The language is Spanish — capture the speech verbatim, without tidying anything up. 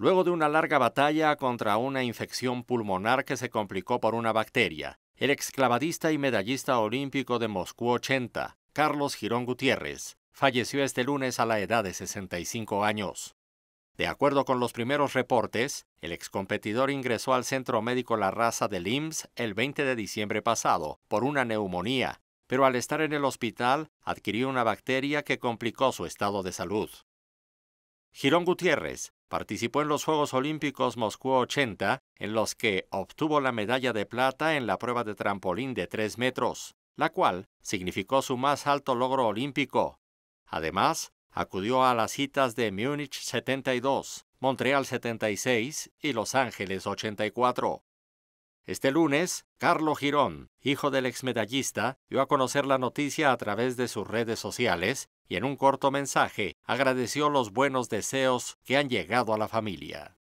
luego de una larga batalla contra una infección pulmonar que se complicó por una bacteria. El exclavadista y medallista olímpico de Moscú ochenta, Carlos Girón Gutiérrez, falleció este lunes a la edad de sesenta y cinco años. De acuerdo con los primeros reportes, el excompetidor ingresó al Centro Médico La Raza del I M S S el veinte de diciembre pasado por una neumonía, pero al estar en el hospital adquirió una bacteria que complicó su estado de salud. Girón Gutiérrez participó en los Juegos Olímpicos Moscú ochenta, en los que obtuvo la medalla de plata en la prueba de trampolín de tres metros, la cual significó su más alto logro olímpico. Además, acudió a las citas de Múnich setenta y dos, Montreal setenta y seis y Los Ángeles ochenta y cuatro. Este lunes, Carlos Girón, hijo del exmedallista, dio a conocer la noticia a través de sus redes sociales y en un corto mensaje agradeció los buenos deseos que han llegado a la familia.